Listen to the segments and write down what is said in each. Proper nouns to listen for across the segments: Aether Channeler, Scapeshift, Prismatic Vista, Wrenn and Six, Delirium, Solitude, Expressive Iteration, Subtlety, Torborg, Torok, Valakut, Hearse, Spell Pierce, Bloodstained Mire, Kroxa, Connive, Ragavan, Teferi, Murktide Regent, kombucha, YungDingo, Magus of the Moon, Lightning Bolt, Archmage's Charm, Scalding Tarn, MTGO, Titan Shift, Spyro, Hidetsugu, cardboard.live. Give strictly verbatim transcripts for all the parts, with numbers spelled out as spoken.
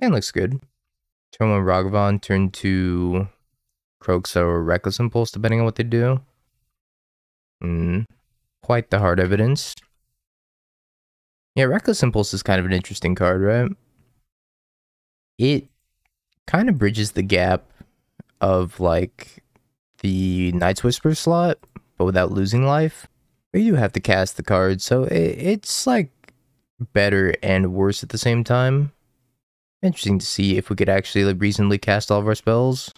And looks good. Turn one Ragavan, turn two Kroxa or Reckless Impulse, depending on what they do. Mm. Quite the hard evidence. Yeah, Reckless Impulse is kind of an interesting card, right? It kind of bridges the gap of, like, the Night's Whisper slot, but without losing life. But you do have to cast the card, so it, it's, like, better and worse at the same time. Interesting to see if we could actually like, reasonably cast all of our spells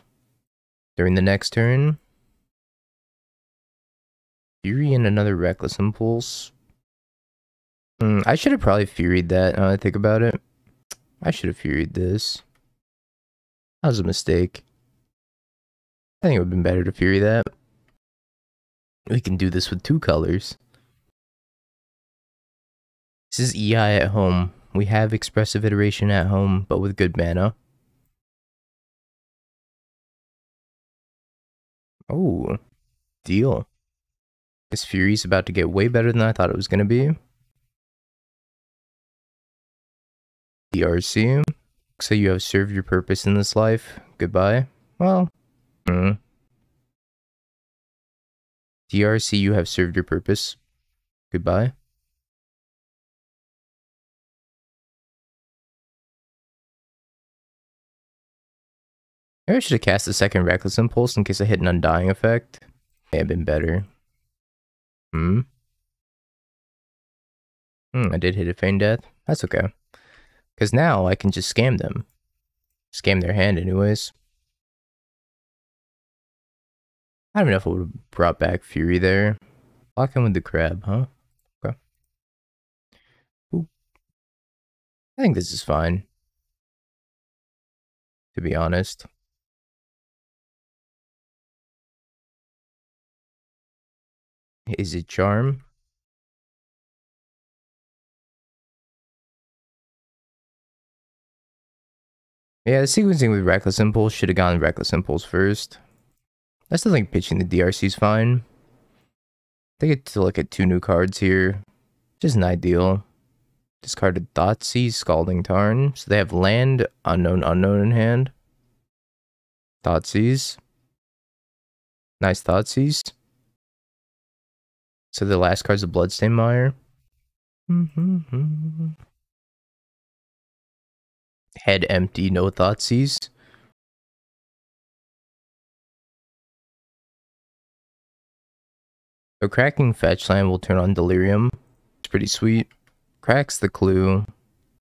during the next turn. Fury and another Reckless Impulse. Mm, I should have probably Furied that now that I think about it. I should have Furied this. That was a mistake. I think it would have been better to Fury that. We can do this with two colors. This is E I at home. We have Expressive Iteration at home, but with good mana. Oh, deal. This Fury's about to get way better than I thought it was going to be. D R C. So you have served your purpose in this life. Goodbye. Well, mm. D R C, you have served your purpose. Goodbye. Maybe I should have cast the second Reckless Impulse in case I hit an Undying effect. May have been better. Hmm. Hmm, I did hit a Feigned Death. That's okay. Because now I can just scam them. Scam their hand anyways. I don't know if I would have brought back Fury there. Lock in with the crab, huh? Okay. Ooh. I think this is fine. To be honest. Is it Charm? Yeah, the sequencing with Reckless Impulse should have gone Reckless Impulse first. I still think pitching the D R C is fine. They get to look at two new cards here, which isn't ideal. Discarded Thoughtseize, Scalding Tarn. So they have land, unknown, unknown in hand. Thoughtseize. Nice Thoughtseize. So the last card's a Bloodstained Mire. Mm-hmm. Head empty, no Thoughtseize. So cracking Fetchland will turn on Delirium. It's pretty sweet. Cracks the Clue.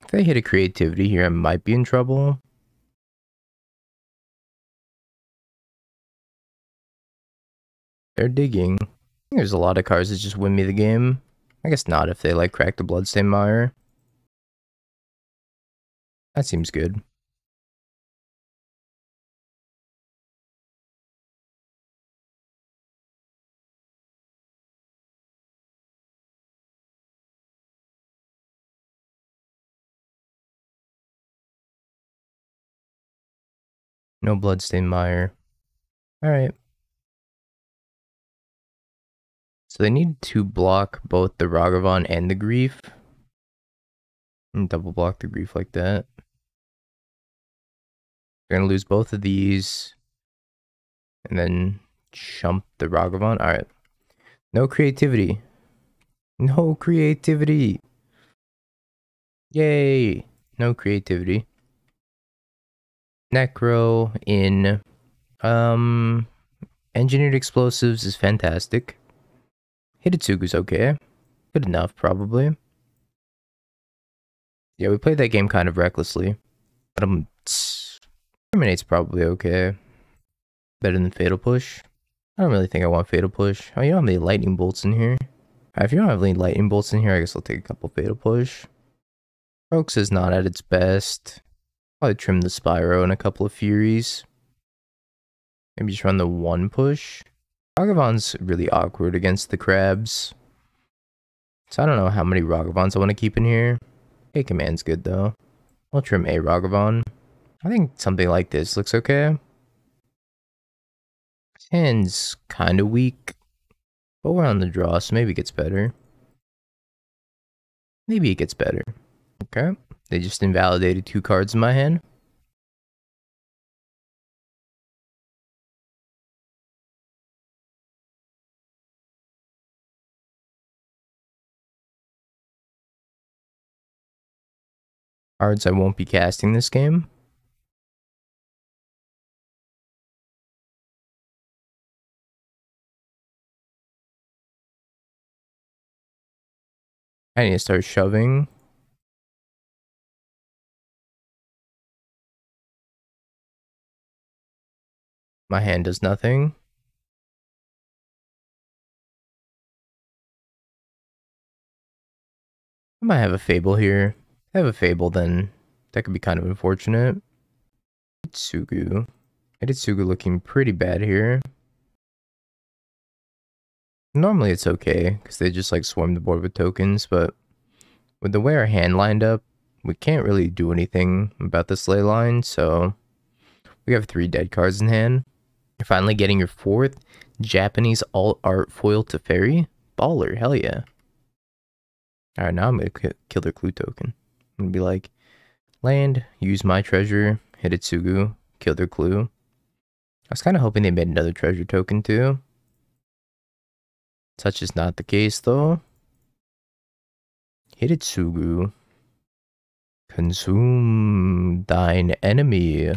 If they hit a Creativity here, I might be in trouble. They're digging. There's a lot of cards that just win me the game. I guess not if they like crack the Bloodstained Mire. That seems good. No Bloodstained Mire. Alright. So they need to block both the Ragavan and the Grief. And double block the Grief like that. They're going to lose both of these. And then chump the Ragavan. Alright. No Creativity. No Creativity. Yay. No Creativity. Necro in um, Engineered Explosives is fantastic. Hidetsugu's okay. Good enough, probably. Yeah, we played that game kind of recklessly. But um, Terminate's probably okay. Better than Fatal Push. I don't really think I want Fatal Push. Oh, you don't have any Lightning Bolts in here. Right, if you don't have any Lightning Bolts in here, I guess I'll take a couple Fatal Push. Kroxa is not at its best. Probably trim the Spyro and a couple of Furies. Maybe just run the one push. Ragavan's really awkward against the crabs. So I don't know how many Ragavans I want to keep in here. K command's good though. I'll trim a Ragavan. I think something like this looks okay. ten's kind of weak. But we're on the draw, so maybe it gets better. Maybe it gets better. Okay. They just invalidated two cards in my hand. Cards I won't be casting this game. I need to start shoving. My hand does nothing. I might have a Fable here. I have a Fable, then that could be kind of unfortunate. Hidetsugu. Hidetsugu looking pretty bad here. Normally it's okay, because they just like swarm the board with tokens, but with the way our hand lined up, we can't really do anything about the Ley Line, so we have three dead cards in hand. You're finally getting your fourth Japanese alt-art foil Teferi. Baller, hell yeah. Alright, now I'm going to kill their clue token. I'm going to be like, land, use my treasure, Hidetsugu, kill their clue. I was kind of hoping they made another treasure token too. Such is not the case though. Hidetsugu. Consume thine enemy.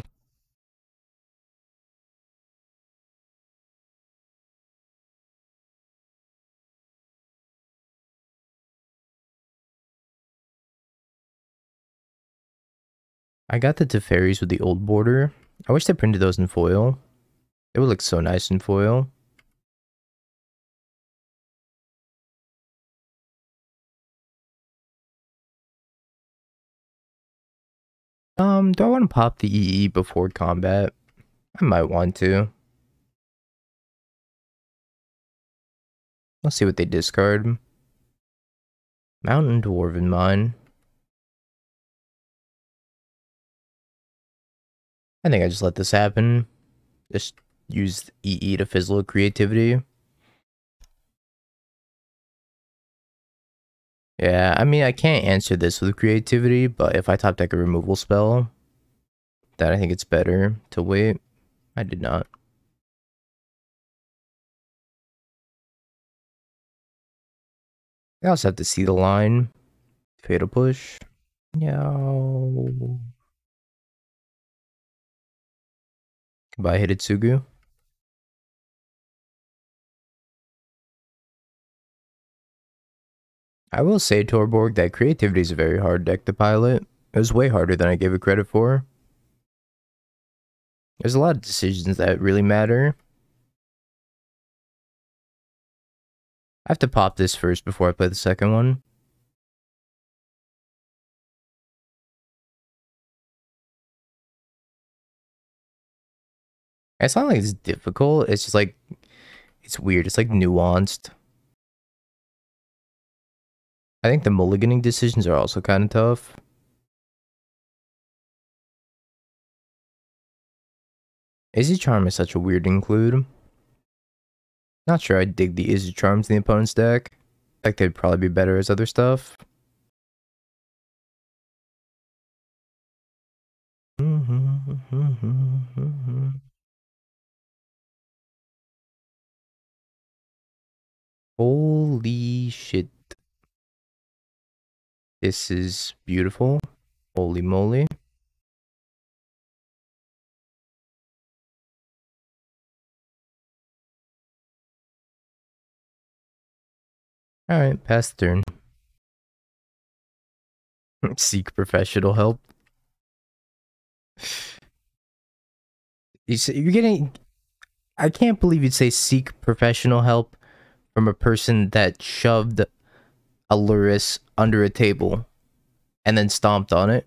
I got the Teferis with the old border. I wish they printed those in foil. They would look so nice in foil. Um, do I want to pop the E E before combat? I might want to. Let's see what they discard. Mountain Dwarven Mine. I think I just let this happen. Just use E E to fizzle creativity. Yeah, I mean, I can't answer this with creativity, but if I top deck a removal spell, then I think it's better to wait. I did not. I also have to see the line. Fatal Push. No. Goodbye, Hidetsugu. I will say, Torborg, that creativity is a very hard deck to pilot. It was way harder than I gave it credit for. There's a lot of decisions that really matter. I have to pop this first before I play the second one. It's not like it's difficult, it's just like, it's weird, it's like nuanced. I think the mulliganing decisions are also kind of tough. Izzy Charm is such a weird include. Not sure I dig the Izzy Charms in the opponent's deck. I think they'd probably be better as other stuff. Mm-hmm, mm-hmm, mm-hmm. Holy shit. This is beautiful. Holy moly. Alright, pass the turn. Seek professional help. You're getting... I can't believe you'd say seek professional help from a person that shoved a Luris under a table and then stomped on it.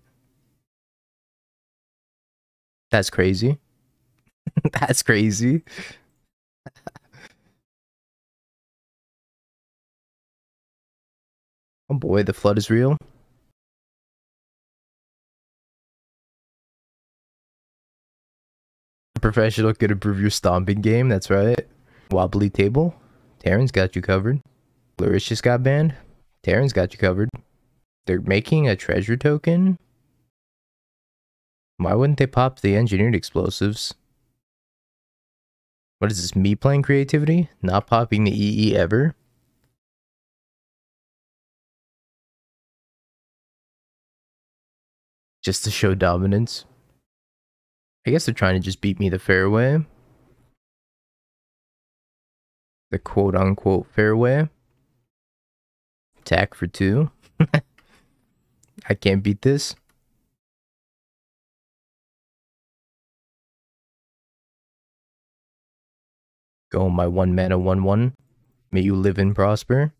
That's crazy. That's crazy. Oh boy, the flood is real. A professional could improve your stomping game, that's right. Wobbly table. Terran's got you covered. Flourish just got banned. Terran's got you covered. They're making a treasure token. Why wouldn't they pop the Engineered Explosives? What is this, me playing Creativity? Not popping the E E ever? Just to show dominance. I guess they're trying to just beat me the fair way. The quote-unquote fair way. Attack for two. I can't beat this. Go my one mana one one. May you live and prosper.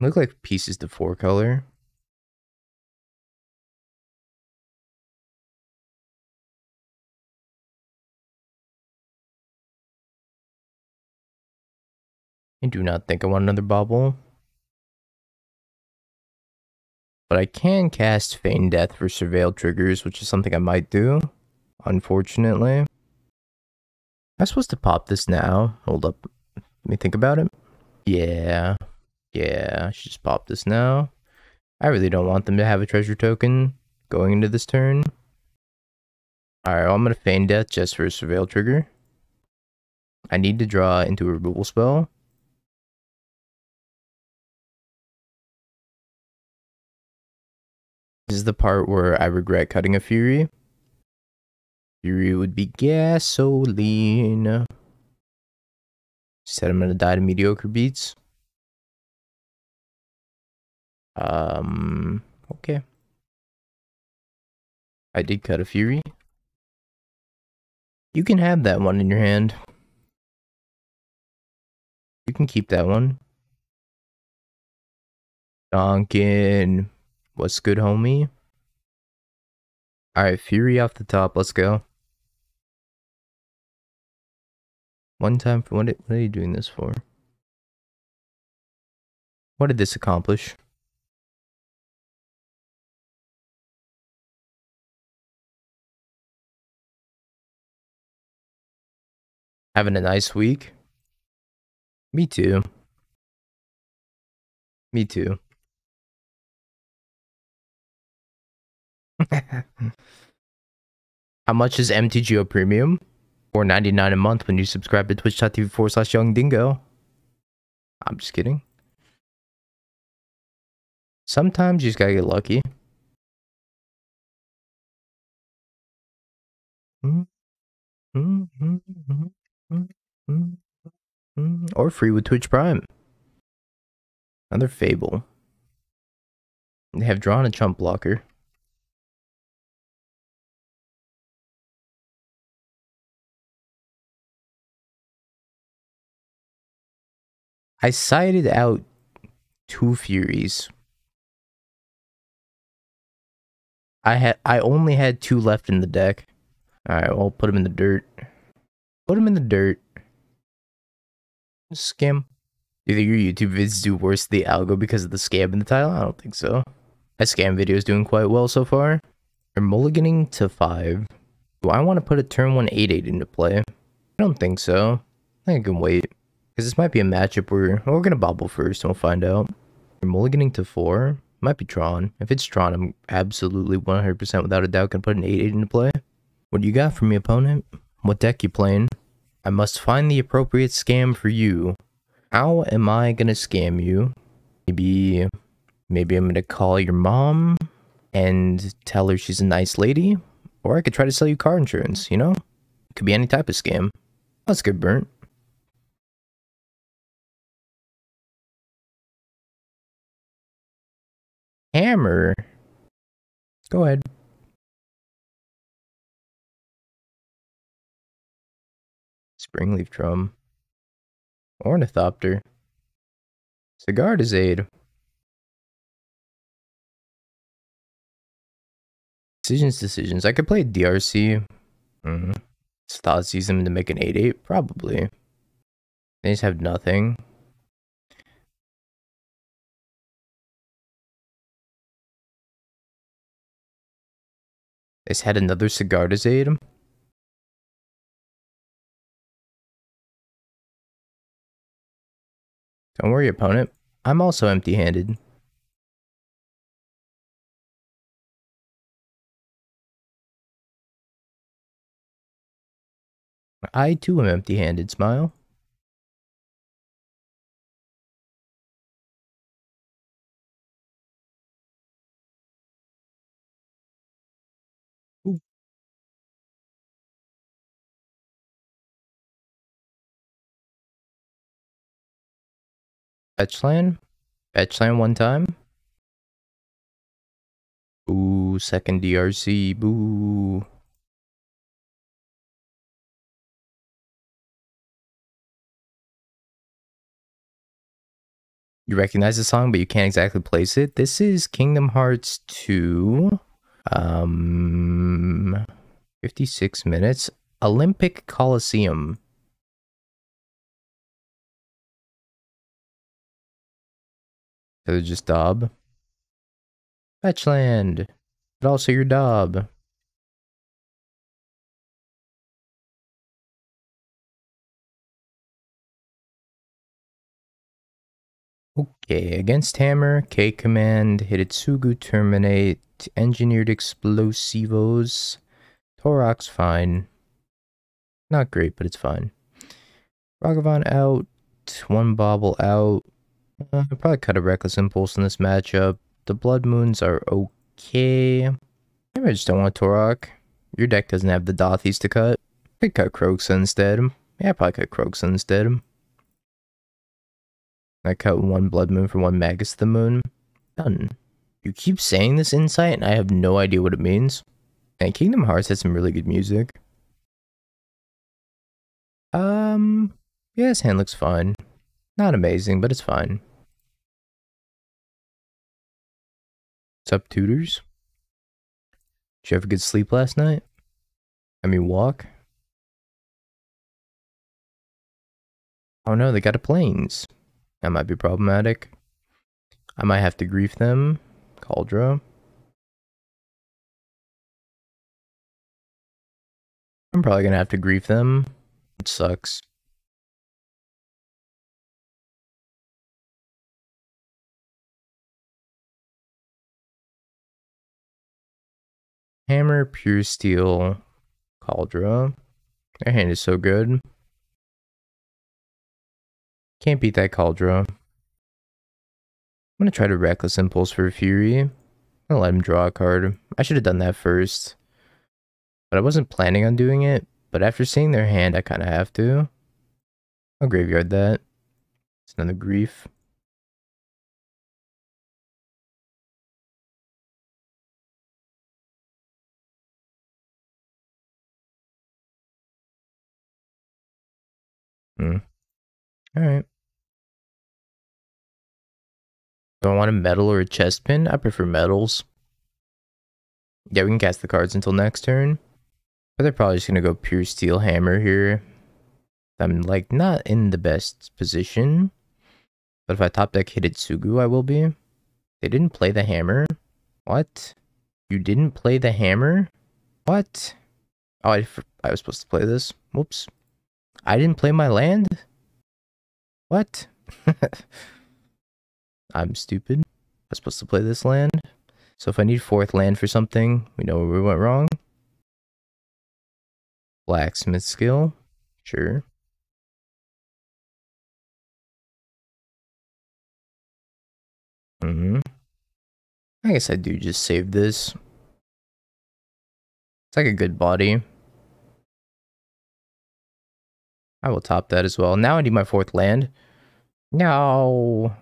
Look like pieces to four color. I do not think I want another bobble. But I can cast Feigned Death for Surveil triggers, which is something I might do, unfortunately. Am I supposed to pop this now? Hold up. Let me think about it. Yeah. Yeah, I should just pop this now. I really don't want them to have a treasure token going into this turn. Alright, well, I'm going to Feigned Death just for a Surveil trigger. I need to draw into a removal spell. This is the part where I regret cutting a Fury. Fury would be gasoline. Said I'm gonna die to mediocre beats. Um, okay. I did cut a Fury. You can have that one in your hand. You can keep that one. Donkin. What's good, homie? Alright, Fury off the top, let's go. One time for what, it, what are you doing this for? What did this accomplish? Having a nice week? Me too. Me too. How much is M T G O Premium? four ninety-nine a month when you subscribe to twitch.tv forward slash YungDingo. I'm just kidding. Sometimes you just gotta get lucky. Or free with Twitch Prime. Another Fable. They have drawn a chump blocker. I sided out two Furies. I had I only had two left in the deck. Alright, I'll well, put them in the dirt. Put them in the dirt. Scam. Do you think your YouTube vids do worse to the algo because of the scam in the title? I don't think so. My scam video is doing quite well so far. We're mulliganing to five. Do I want to put a turn one eight eight into play? I don't think so. I think I can wait. Because this might be a matchup where we're going to bobble first and we'll find out. We're mulliganing to four. Might be Tron. If it's Tron, I'm absolutely one hundred percent without a doubt going to put an eight eight into play. What do you got for me, opponent? What deck you playing? I must find the appropriate scam for you. How am I going to scam you? Maybe, maybe I'm going to call your mom and tell her she's a nice lady. Or I could try to sell you car insurance, you know? Could be any type of scam. Let's get burnt. Hammer. Go ahead. Springleaf Drum. Ornithopter. Cigar Aid. Decisions, decisions. I could play D R C. Mm-hmm. Thoughtseize them to make an eight eight? Probably. They just have nothing. They had another Cigar Aid. Don't worry, opponent. I'm also empty-handed. I too am empty-handed, smile. Fetch land. Fetch land one time. Ooh, second D R C. Boo. You recognize the song, but you can't exactly place it. This is Kingdom Hearts two. Um, fifty-six minutes. Olympic Coliseum. So just Dob. Fetchland. But also your Dob. Okay, against Hammer, K command, Hidetsugu terminate, Engineered Explosivos, Torok's fine. Not great, but it's fine. Ragavan out, one Bobble out. Uh, I'll probably cut a Reckless Impulse in this matchup. The Blood Moons are okay. Maybe I just don't want Torok. Your deck doesn't have the Dothies to cut. I could cut Kroxa instead. Yeah, I probably cut Kroxa instead. I cut one Blood Moon for one Magus of the Moon. Done. You keep saying this insight and I have no idea what it means. And Kingdom Hearts has some really good music. Um, yeah, this hand looks fine. Not amazing, but it's fine. What's up, tutors? Did you have a good sleep last night? I mean, walk? Oh no, they got a planes. That might be problematic. I might have to grief them. Cauldra. I'm probably gonna have to grief them. It sucks. Hammer, Pure Steel, Cauldra. Their hand is so good. Can't beat that Cauldra. I'm gonna try to Reckless Impulse for Fury. I'm gonna let him draw a card. I should have done that first. But I wasn't planning on doing it. But after seeing their hand, I kind of have to. I'll graveyard that. It's another grief. Hmm. Alright. Do I want a metal or a chest pin? I prefer metals. Yeah, we can cast the cards until next turn. But they're probably just going to go Pure Steel Hammer here. I'm, like, not in the best position. But if I top deck Hidetsugu, I will be. They didn't play the hammer. What? You didn't play the hammer? What? Oh, I, I was supposed to play this. Whoops. I didn't play my land? What? I'm stupid. I was supposed to play this land. So if I need fourth land for something, we know where we went wrong. Blacksmith skill. Sure. Mm-hmm. I guess I do just save this. It's like a good body. I will top that as well. Now I need my fourth land. No.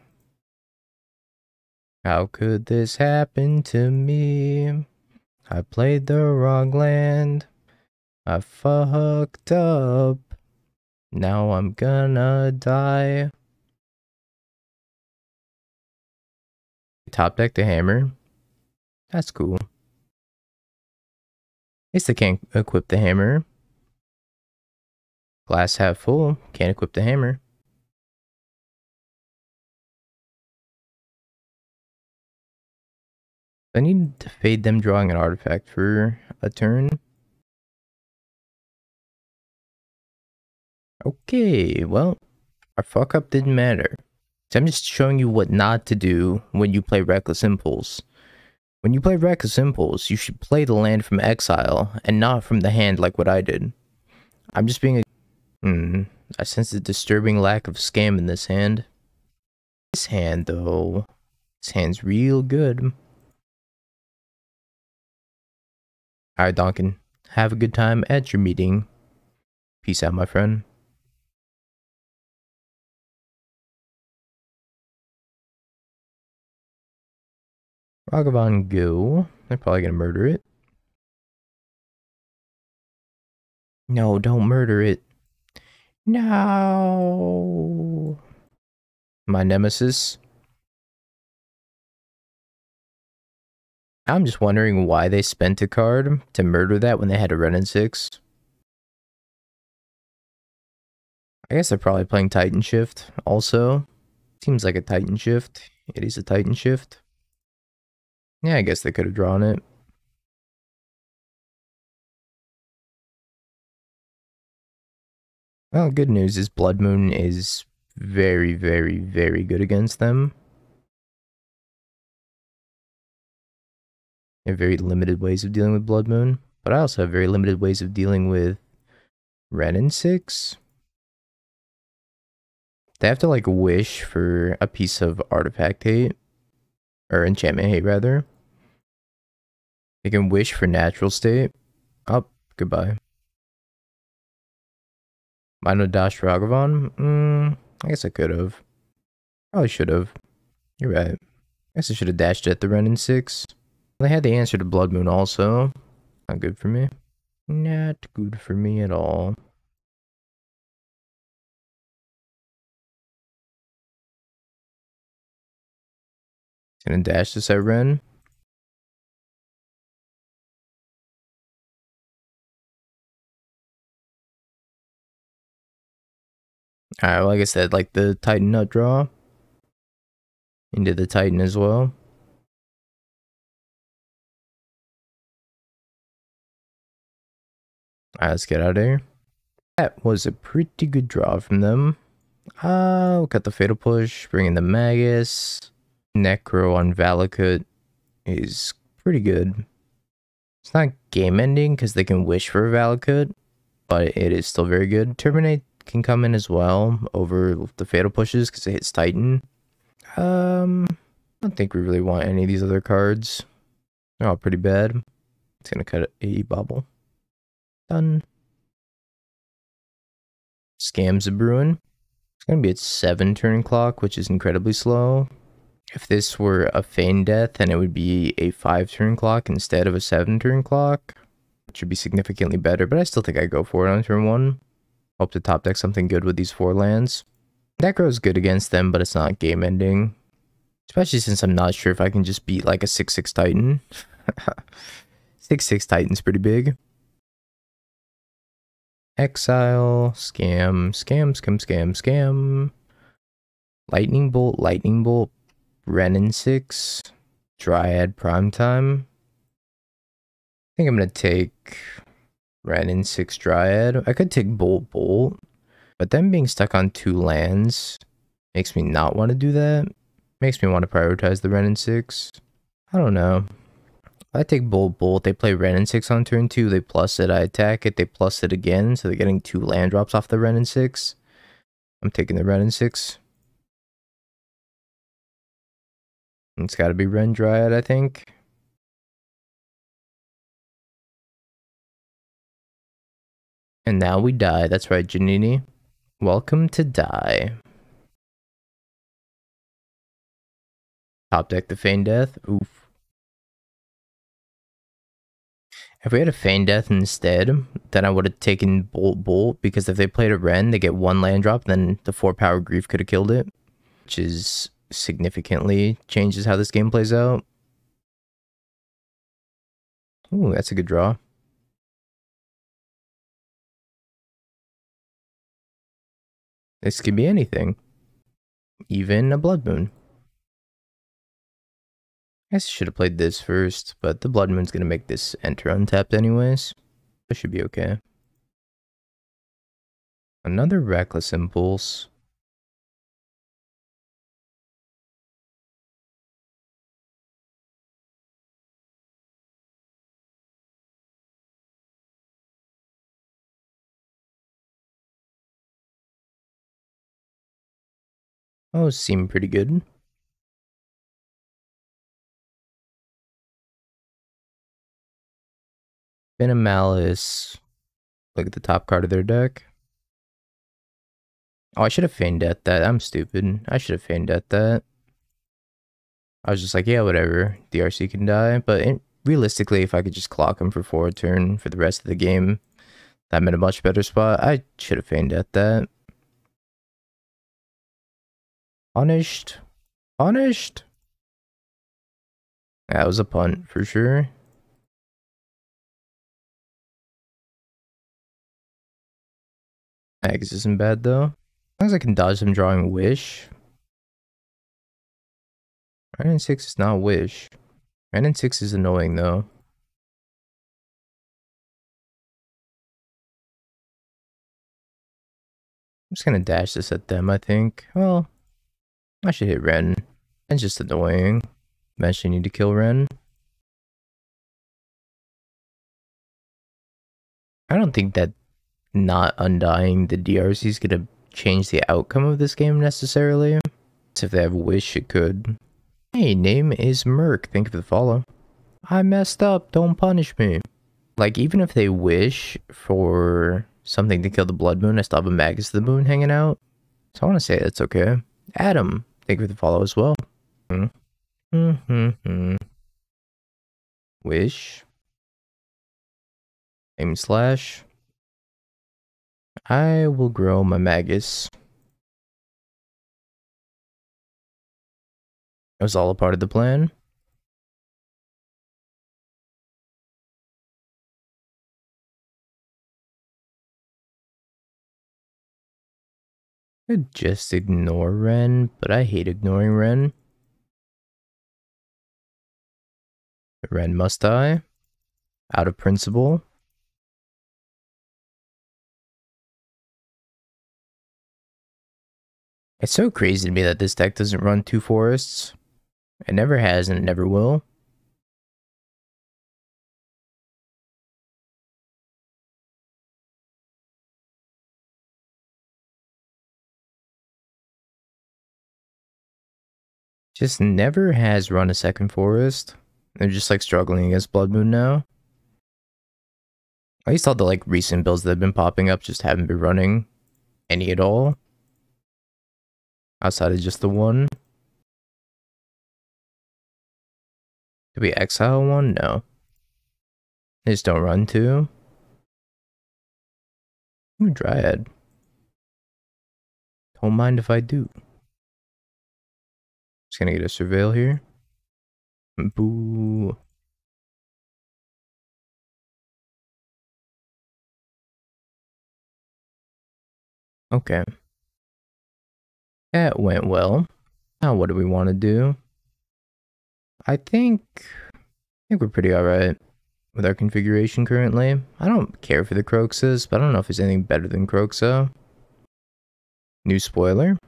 How could this happen to me? I played the wrong land. I fucked up. Now I'm gonna die. Top deck the hammer. That's cool. At least I can't equip the hammer. Glass half full, can't equip the hammer. I need to fade them drawing an artifact for a turn. Okay, well, our fuck up didn't matter. So I'm just showing you what not to do when you play Reckless Impulse. When you play Reckless Impulse, you should play the land from exile and not from the hand like what I did. I'm just being a Hmm. I sense a disturbing lack of scam in this hand. This hand, though. This hand's real good. Alright, Donkin. Have a good time at your meeting. Peace out, my friend. Ragavan go. They're probably gonna murder it. No, don't murder it. No. My nemesis. I'm just wondering why they spent a card to murder that when they had a Wrenn and Six. I guess they're probably playing Titan Shift also. Seems like a Titan Shift. It is a Titan Shift. Yeah, I guess they could have drawn it. Well, good news is Blood Moon is very, very, very good against them. They have very limited ways of dealing with Blood Moon, but I also have very limited ways of dealing with Wrenn and Six. They have to, like, wish for a piece of artifact hate. Or enchantment hate, rather. They can wish for natural state. Oh, goodbye. Might not dash Ragavan? Mm, I guess I could have. Probably should have. You're right. I guess I should have dashed at the Wrenn and Six. They had the answer to Blood Moon also. Not good for me. Not good for me at all. Gonna dash this at Wrenn. Alright, well, I guess that, like, the Titan nut draw into the Titan as well. Alright, let's get out of here. That was a pretty good draw from them. Ah, uh, we'll cut the Fatal Push, bring in the Magus. Necro on Valakut is pretty good. It's not game ending because they can wish for Valakut, but it is still very good. Terminate can come in as well over the Fatal Pushes because it hits Titan. Um, I don't think we really want any of these other cards. They're all pretty bad. It's gonna cut a bobble. Done. Scams a Bruin. It's gonna be at seven turn clock, which is incredibly slow. If this were a Feigned Death, then it would be a five turn clock instead of a seven turn clock. It should be significantly better, but I still think I go for it on turn one. Hope to top deck something good with these four lands. Necro is good against them, but it's not game ending. Especially since I'm not sure if I can just beat like a six six Titan. six six Titan's pretty big. Exile, scam, scam, scam, scam, scam. Lightning Bolt, Lightning Bolt. Wrenn and Six, Dryad Primetime. I think I'm gonna take Wrenn and Six Dryad. I could take Bolt Bolt, but then being stuck on two lands makes me not want to do that. Makes me want to prioritize the Wrenn and Six. I don't know. I take Bolt Bolt, they play Wrenn and Six on turn two, they plus it, I attack it, they plus it again, so they're getting two land drops off the Wrenn and Six. I'm taking the Wrenn and Six. It's gotta be Wrenn Dryad, I think. And now we die. That's right, Janini. Welcome to die. Top deck the Feigned Death. Oof. If we had a Feigned Death instead, then I would have taken Bolt Bolt, because if they played a Wrenn, they get one land drop, then the four power Grief could have killed it, which is significantly changes how this game plays out. Ooh, that's a good draw. This could be anything. Even a Blood Moon. I guess I should have played this first, but the Blood Moon's gonna make this enter untapped anyways. That should be okay. Another Reckless Impulse. Those seem pretty good. Venomalice. Look at the top card of their deck. Oh, I should have Feigned Death that. I'm stupid. I should have Feigned Death that. I was just like, yeah, whatever. D R C can die. But it, realistically, if I could just clock him for forward turn for the rest of the game, I'm in a much better spot. I should have Feigned Death that. Punished. Punished. That was a punt for sure. Magus isn't bad though. As long as I can dodge them drawing Wish. Wrenn and Six is not Wish. Wrenn and Six is annoying though. I'm just gonna dash this at them, I think. Well, I should hit Wrenn. That's just annoying. Eventually need to kill Wrenn. I don't think that not undying the D R C is gonna change the outcome of this game necessarily. So if they have Wish, it could. Hey, name is Murk. Thank you for the follow. I messed up. Don't punish me. Like, even if they wish for something to kill the Blood Moon, I still have a Magus of the Moon hanging out. So I want to say that's okay. Adam, thank you for the follow as well. Mm. Mm-hmm-hmm. Wish. Aim slash. I will grow my Magus. It was all a part of the plan. I could just ignore Wrenn, but I hate ignoring Wrenn. Wrenn must die. Out of principle. It's so crazy to me that this deck doesn't run two forests. It never has and it never will. Just never has run a second forest. They're just like struggling against Blood Moon now. At least all the like recent builds that have been popping up just haven't been running any at all. Outside of just the one. Did we exile one? No. They just don't run two. Ooh, Dryad. Don't mind if I do. Just gonna get a Surveil here. Boo. Okay. That went well. Now what do we want to do? I think I think we're pretty alright with our configuration currently. I don't care for the Kroxas, but I don't know if there's anything better than Kroxa. New spoiler.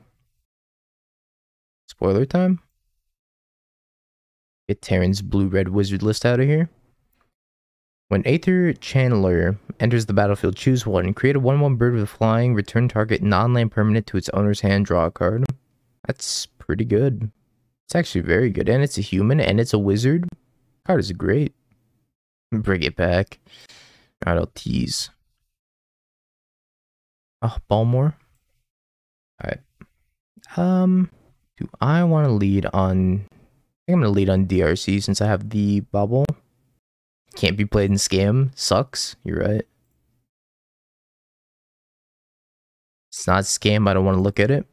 Spoiler time. Get Terran's blue-red wizard list out of here. When Aether Channeler enters the battlefield, choose one. Create a one one bird with flying. Return target non-land permanent to its owner's hand. Draw a card. That's pretty good. It's actually very good. And it's a human and it's a wizard. Card is great. Bring it back. Alright, I'll tease. Oh, Balmore. Alright. Um, do I want to lead on... I think I'm going to lead on D R C since I have the bubble. Can't be played in Scam. Sucks. You're right. It's not Scam. I don't want to look at it.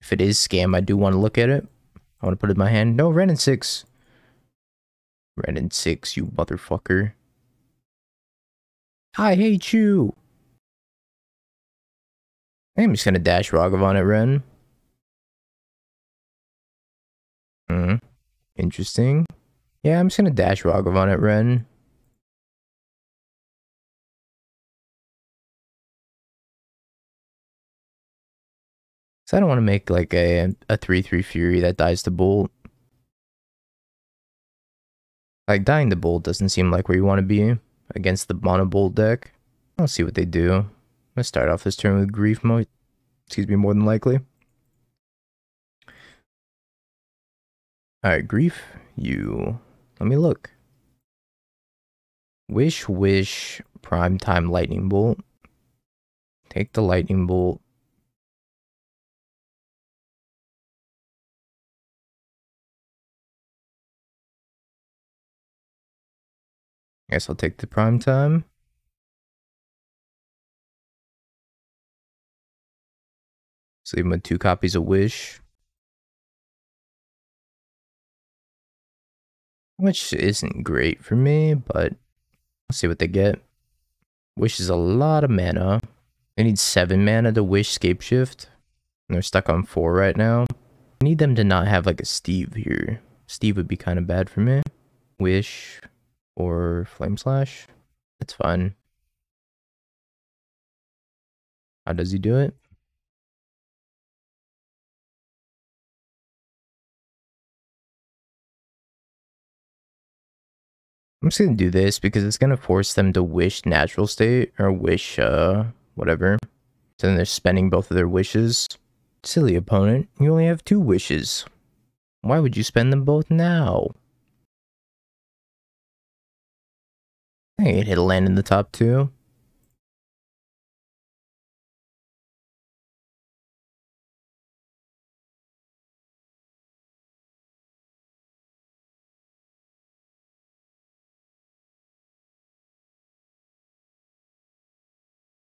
If it is Scam, I do want to look at it. I want to put it in my hand. No, Wrenn and Six. Wrenn and Six, you motherfucker. I hate you. I'm just going to dash Ragavan at Wrenn. Hmm. Interesting. Yeah, I'm just gonna dash Ragavan at Wrenn. So I don't want to make like a a three three Fury that dies to Bolt. Like dying to Bolt doesn't seem like where you want to be against the mono Bolt deck. I'll see what they do. I'm gonna start off this turn with Grief Mo Excuse me, more than likely. Alright, Grief, you... Let me look. Wish, Wish, Primetime Lightning Bolt. Take the Lightning Bolt. I guess I'll take the Primetime. Leave him with two copies of Wish. Which isn't great for me, but let's see what they get. Wish is a lot of mana. They need seven mana to Wish Scapeshift. And they're stuck on four right now. I need them to not have like a Steve here. Steve would be kind of bad for me. Wish or Flame Slash. That's fine. How does he do it? I'm just gonna do this because it's gonna force them to wish natural state or wish uh whatever. So then they're spending both of their wishes. Silly opponent, you only have two wishes. Why would you spend them both now? I think it hit a land in the top two.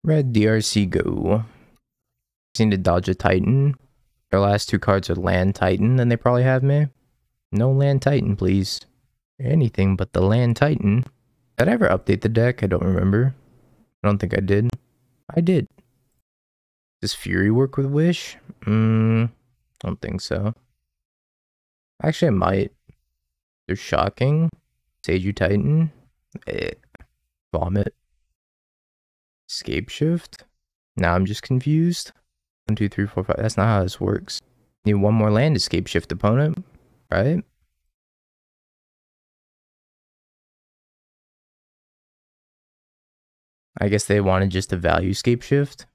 Red D R C go. Just need to dodge a Titan. Their last two cards are Land Titan, then they probably have me. No Land Titan, please. Anything but the Land Titan. Did I ever update the deck? I don't remember. I don't think I did. I did. Does Fury work with Wish? Mmm, don't think so. Actually, I might. They're shocking. Seiju Titan. Eh. Vomit. Scapeshift? Now I'm just confused. One, two, three, four, five. That's not how this works. Need one more land to scapeshift opponent, right? I guess they wanted just a value scapeshift.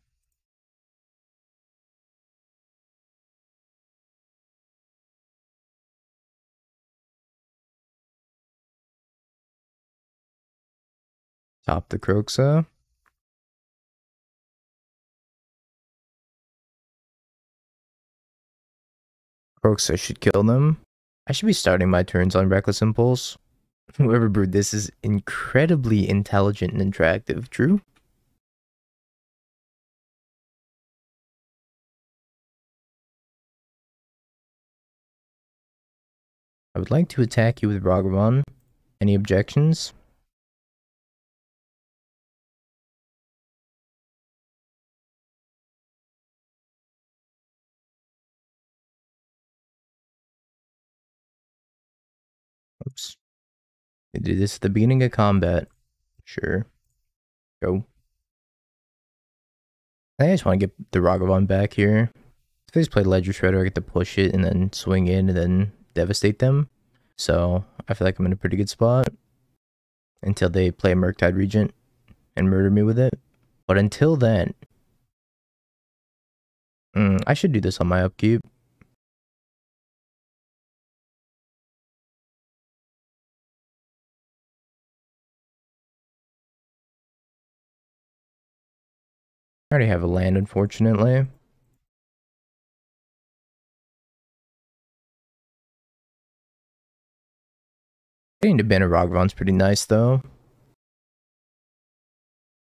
Top the Kroxa. Kroxa should kill them. I should be starting my turns on Reckless Impulse. Whoever brewed this is incredibly intelligent and interactive. True? I would like to attack you with Ragavan. Any objections? Oops. They do this at the beginning of combat. Sure. Go. I just want to get the Ragavan back here. If they just play Ledger Shredder, I get to push it and then swing in and then devastate them. So I feel like I'm in a pretty good spot. Until they play Murktide Regent and murder me with it. But until then... Mm, I should do this on my upkeep. I already have a land, unfortunately. Getting to ban a Ragavan's pretty nice, though.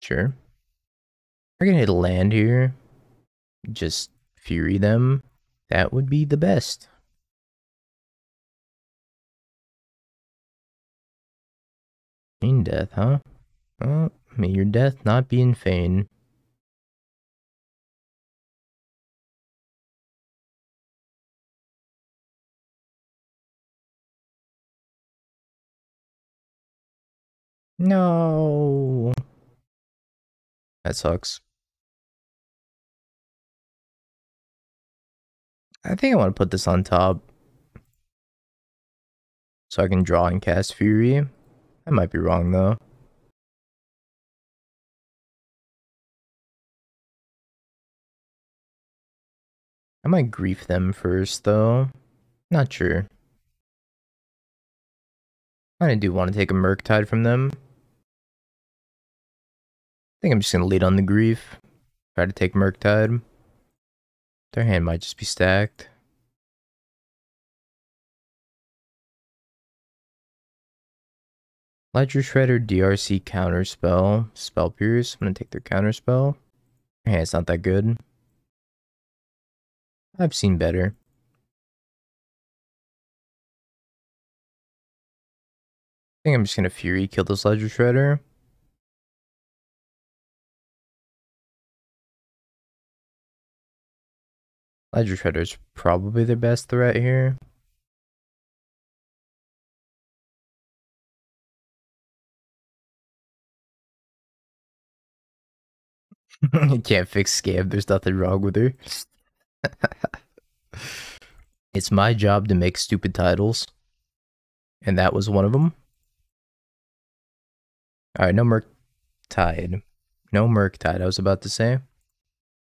Sure. We're gonna hit a land here. Just Fury them. That would be the best. Feigned Death, huh? Oh, may your death not be in vain. No. That sucks. I think I want to put this on top. So I can draw and cast Fury. I might be wrong though. I might grief them first, though. Not sure. I do want to take a Murktide from them. I think I'm just going to lead on the grief. Try to take Murktide. Their hand might just be stacked. Ledger Shredder, D R C, Counterspell, Spell Pierce. I'm going to take their Counterspell. Their hand's not that good. I've seen better. I think I'm just going to Fury kill this Ledger Shredder. Ledger Shredder's probably their best threat here. You can't fix Scab, there's nothing wrong with her. It's my job to make stupid titles, and that was one of them. Alright, no Murktide. No Murktide, I was about to say.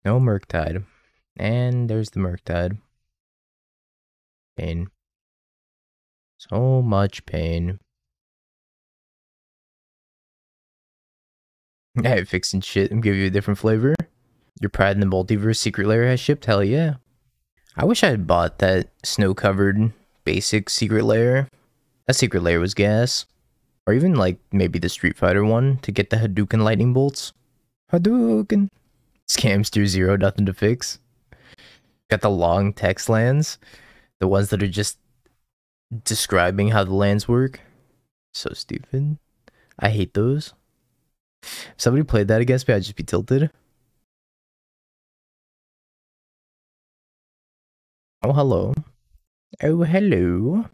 No Murktide. And there's the Murktide. Pain. So much pain. Yeah, you're fixing shit. I'm giving you a different flavor. Your Pride in the Multiverse Secret Lair has shipped? Hell yeah. I wish I had bought that snow-covered basic Secret Lair. That Secret Lair was gas. Or even, like, maybe the Street Fighter one to get the Hadouken Lightning Bolts. Hadouken. Scamster zero, nothing to fix. Got the long text lands. The ones that are just describing how the lands work. So stupid. I hate those. If somebody played that against me, I'd just be tilted. Oh, hello. Oh, hello.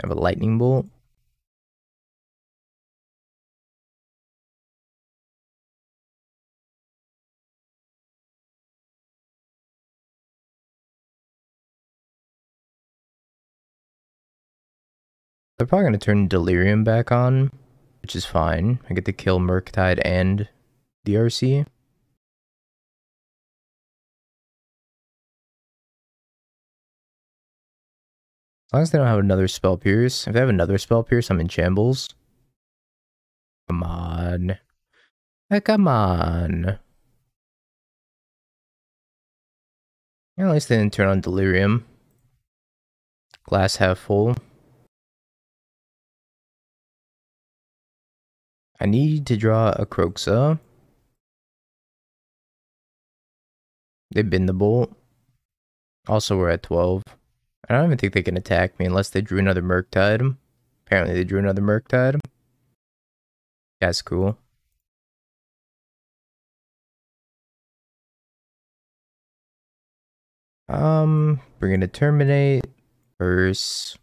I have a lightning bolt. They're probably going to turn Delirium back on, which is fine. I get to kill Murktide and D R C. As long as they don't have another Spell Pierce. If they have another Spell Pierce, I'm in shambles. Come on. Hey, come on. Yeah, at least they didn't turn on Delirium. Glass half full. I need to draw a Kroxa. They bend the bolt. Also, we're at twelve. I don't even think they can attack me unless they drew another Murktide. Apparently they drew another Murktide. That's cool. Um, we're gonna terminate. Hearse.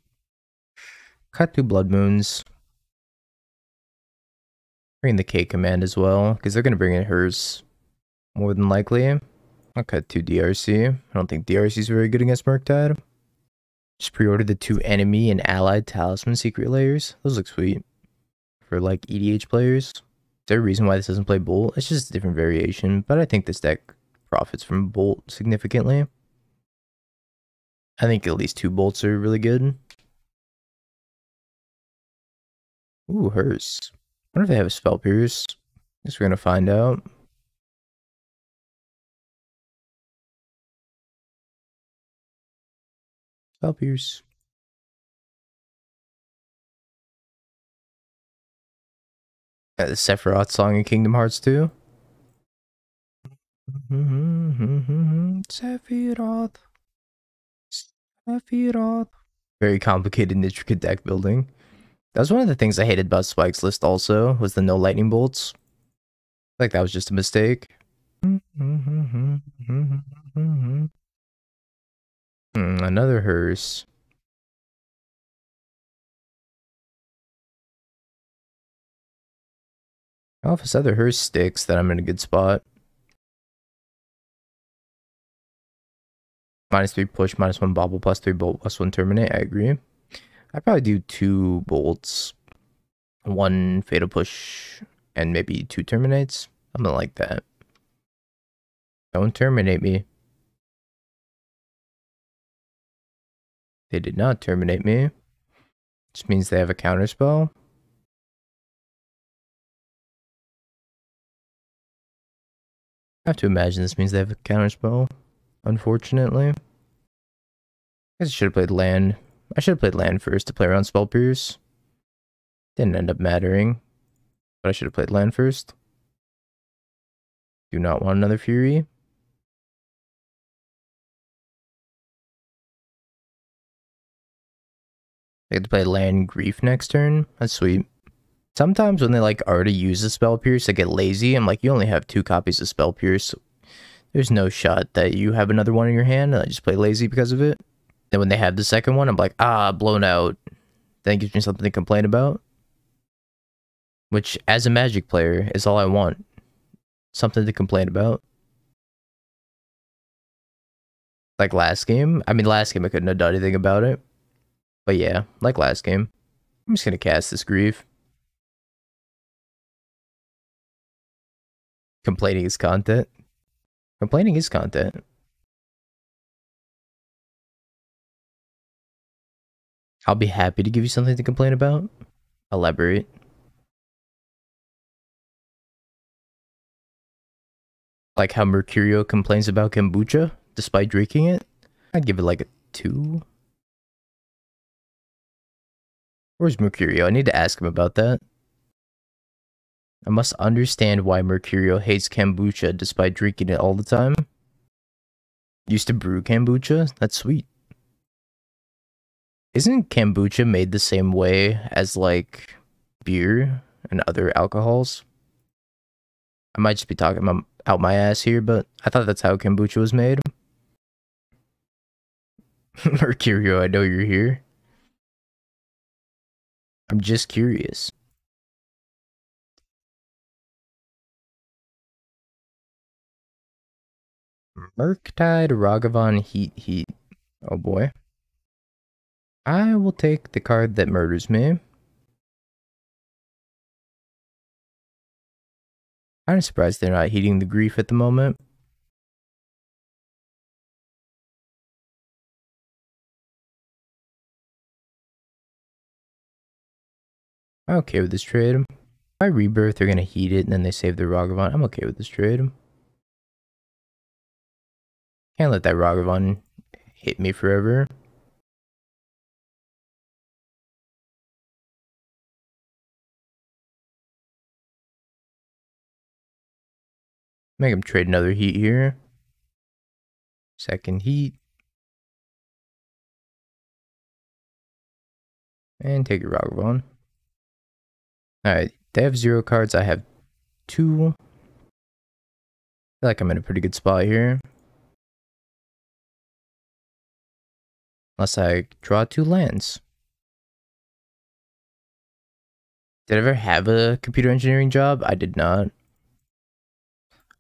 Cut two Blood Moons. Bring the K command as well, because they're going to bring in Hearse, more than likely. I'll cut two D R C. I don't think D R C is very good against Murktide. Just pre-order the two enemy and allied talisman secret layers. Those look sweet. For, like, E D H players. Is there a reason why this doesn't play Bolt? It's just a different variation, but I think this deck profits from Bolt significantly. I think at least two Bolts are really good. Ooh, Hearse. I wonder if they have a Spell Pierce. I guess we're going to find out. Spell Pierce. Yeah, the Sephiroth song in Kingdom Hearts two. Sephiroth. Sephiroth. Very complicated and intricate deck building. That was one of the things I hated about Spike's list also, was the no lightning bolts. I feel like that was just a mistake. Hmm, another Hearse. Well, if this other Hearse sticks, then I'm in a good spot. Minus three push, minus one bobble, plus three bolt, plus one terminate, I agree. I'd probably do two bolts. one Fatal Push and maybe two Terminates. I'm gonna like that. Don't terminate me. They did not terminate me. Which means they have a counterspell. I have to imagine this means they have a counterspell, unfortunately. I guess I should have played land. I should have played land first to play around Spell Pierce. Didn't end up mattering. But I should have played land first. Do not want another Fury. I get to play land Grief next turn. That's sweet. Sometimes when they like already use the Spell Pierce, I get lazy. I'm like, you only have two copies of Spell Pierce. There's no shot that you have another one in your hand, and I just play lazy because of it. Then when they have the second one, I'm like, ah, blown out. That gives me something to complain about. Which, as a Magic player, is all I want. Something to complain about. Like last game. I mean, last game I couldn't have done anything about it. But yeah, like last game, I'm just going to cast this Grief. Complaining is content. Complaining is content. I'll be happy to give you something to complain about. Elaborate. Like how Mercurio complains about kombucha despite drinking it. I'd give it like a two. Where's Mercurio? I need to ask him about that. I must understand why Mercurio hates kombucha despite drinking it all the time. Used to brew kombucha? That's sweet. Isn't kombucha made the same way as, like, beer and other alcohols? I might just be talking out my ass here, but I thought that's how kombucha was made. Mercurio, I know you're here. I'm just curious. Murktide, Ragavan, Heat, Heat. Oh boy. I will take the card that murders me. I'm surprised they're not heating the Grief at the moment. I'm okay with this trade. If I Rebirth, they're going to heat it, and then they save their Ragavan. I'm okay with this trade. Can't let that Ragavan hit me forever. Make him trade another Heat here. Second Heat. And take a Ragavan. Alright, they have zero cards, I have two. I feel like I'm in a pretty good spot here. Unless I draw two lands. Did I ever have a computer engineering job? I did not.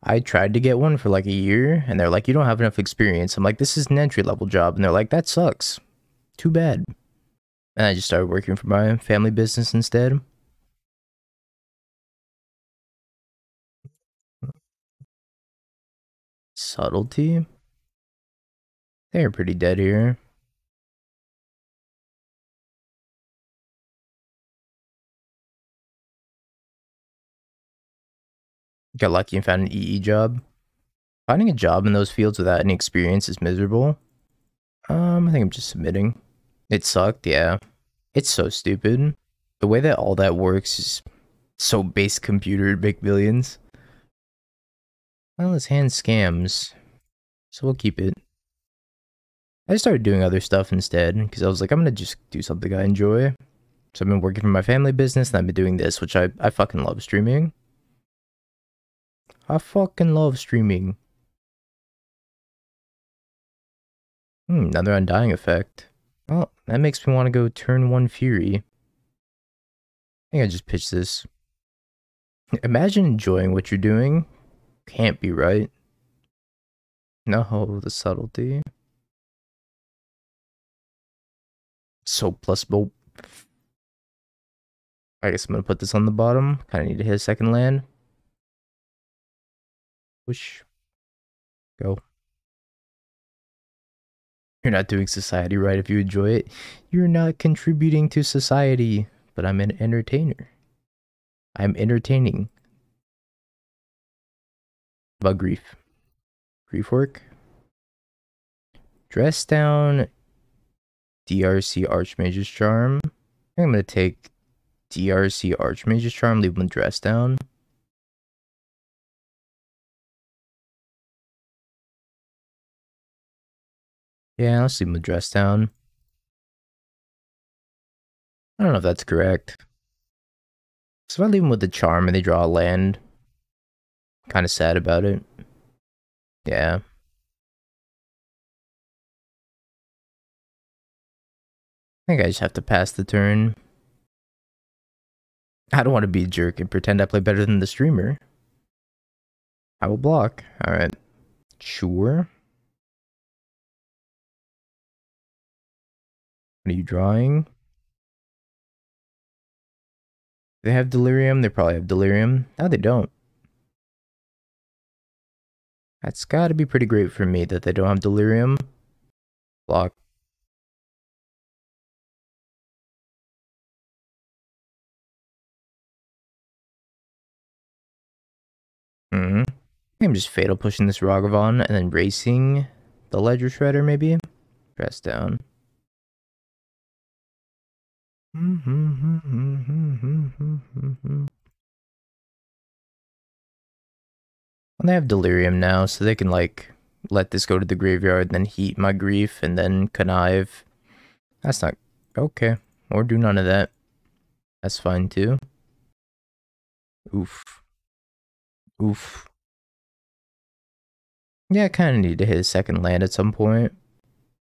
I tried to get one for like a year, and they're like, you don't have enough experience. I'm like, this is an entry-level job, and they're like, that sucks. Too bad. And I just started working for my family business instead. Subtlety. They're pretty dead here. Got lucky and found an E E job. Finding a job in those fields without any experience is miserable. Um, I think I'm just submitting. It sucked, yeah. It's so stupid. The way that all that works is so base computer, big billions. Well, his hand scams, so we'll keep it. I started doing other stuff instead, because I was like, I'm gonna just do something I enjoy. So I've been working for my family business, and I've been doing this, which I, I fucking love streaming. I fucking love streaming. Hmm, another Undying effect. Well, that makes me want to go turn one Fury. I think I just pitched this. Imagine enjoying what you're doing. Can't be right. No, the Subtlety. So plus bolt. I guess I'm going to put this on the bottom. Kind of need to hit a second land. Push. Go. You're not doing society right if you enjoy it. You're not contributing to society, but I'm an entertainer. I'm entertaining. About grief. Grief work. Dress Down. D R C Archmage's Charm. I think I'm going to take D R C Archmage's Charm, leave him Dress Down. Yeah, let's leave him Dress Down. I don't know if that's correct. So if I leave him with the Charm and they draw a land, I'm kind of sad about it. Yeah. I think I just have to pass the turn. I don't want to be a jerk and pretend I play better than the streamer. I will block. Alright. Sure. What are you drawing? They have Delirium. They probably have Delirium. No, they don't. That's gotta be pretty great for me that they don't have Delirium. Block. Mm-hmm. I think I'm just Fatal Pushing this Ragavan and then racing the Ledger Shredder, maybe? Dress Down. Well, they have Delirium now, so they can, like, let this go to the graveyard, then heat my grief, and then connive. That's not... okay. Or do none of that. That's fine, too. Oof. Oof. Yeah, I kind of need to hit a second land at some point.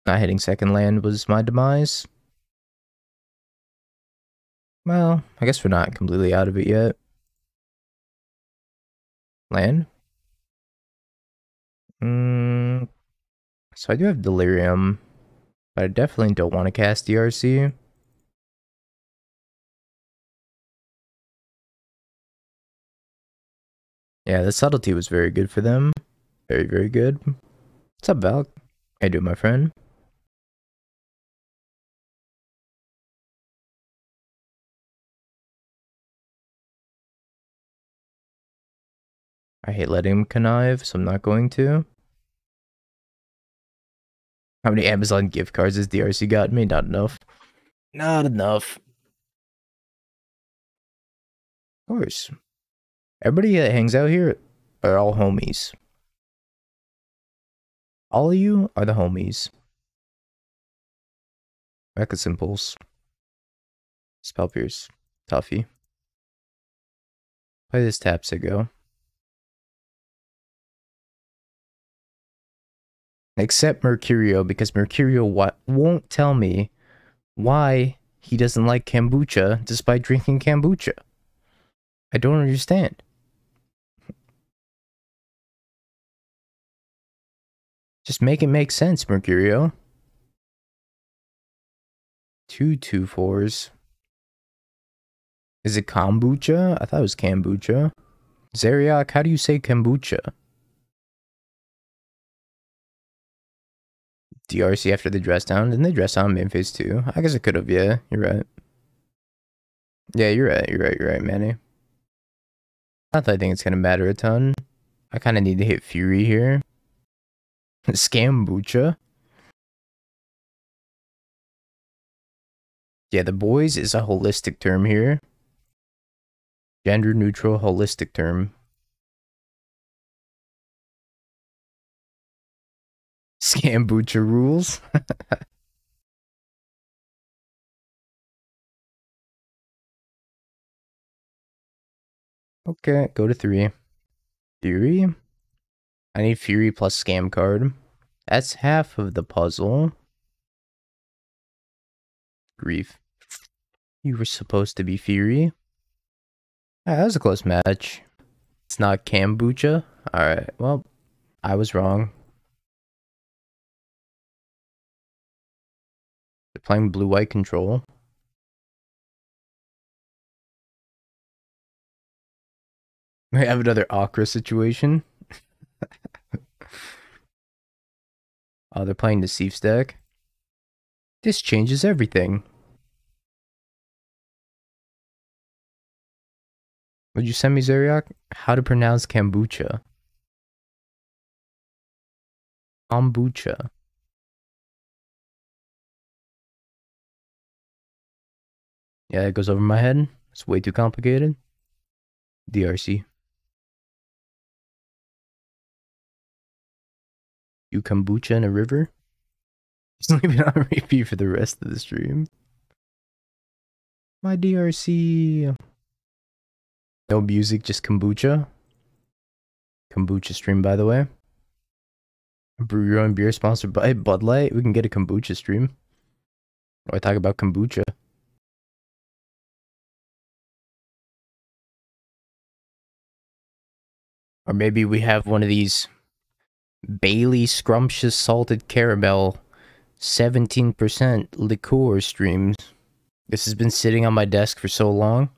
Not hitting second land was my demise. Well, I guess we're not completely out of it yet. Land? Mm, so I do have Delirium, but I definitely don't want to cast D R C. Yeah, the subtlety was very good for them. Very, very good. What's up, Valk? How you doing, my friend? I hate letting him connive, so I'm not going to. How many Amazon gift cards has D R C gotten me? Not enough. Not enough. Of course. Everybody that hangs out here are all homies. All of you are the homies. Reckless Impulse. Spell Pierce. Toffee. Play this tap, Siggo. Except Mercurio, because Mercurio won't tell me why he doesn't like kombucha despite drinking kombucha. I don't understand. Just make it make sense, Mercurio. Two two fours. Is it kombucha? I thought it was kombucha. Zeriak, how do you say kombucha? D R C after the Dress Down. Didn't they Dress Down main phase two? I guess I could have, yeah. You're right. Yeah, you're right, you're right, you're right, Manny. Not that I think it's gonna matter a ton. I kinda need to hit Fury here. Scambucha. Yeah, the boys is a holistic term here. Gender neutral holistic term. Scambucha rules. Okay, go to three. Fury. I need Fury plus Scam card. That's half of the puzzle. Grief. You were supposed to be Fury. Right, that was a close match. It's not kombucha. Alright, well, I was wrong. They're playing blue-white control. I have another Akra situation. Oh, they're playing the Seif deck. This changes everything. Would you send me, Zeriak? How to pronounce kombucha? Kombucha. Yeah, that goes over my head. It's way too complicated. D R C. You kombucha in a river? It's not even on repeat for the rest of the stream. My D R C. No music, just kombucha. Kombucha stream, by the way. Brew your own beer, sponsored by Bud Light. We can get a kombucha stream. Or I talk about kombucha. Or maybe we have one of these Bailey Scrumptious Salted Caramel seventeen percent liqueur streams. This has been sitting on my desk for so long.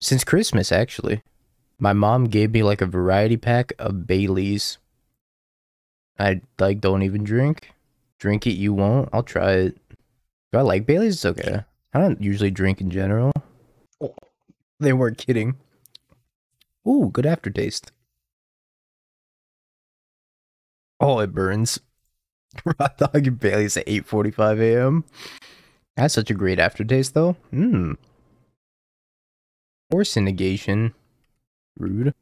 Since Christmas, actually. My mom gave me like a variety pack of Baileys. I like don't even drink. Drink it, you won't. I'll try it. Do I like Baileys? It's okay. I don't usually drink in general. Oh, they weren't kidding. Ooh, good aftertaste. Oh, it burns. Raw dog and Baileys at eight forty-five A M That's such a great aftertaste, though. Mmm. Or negation. Rude.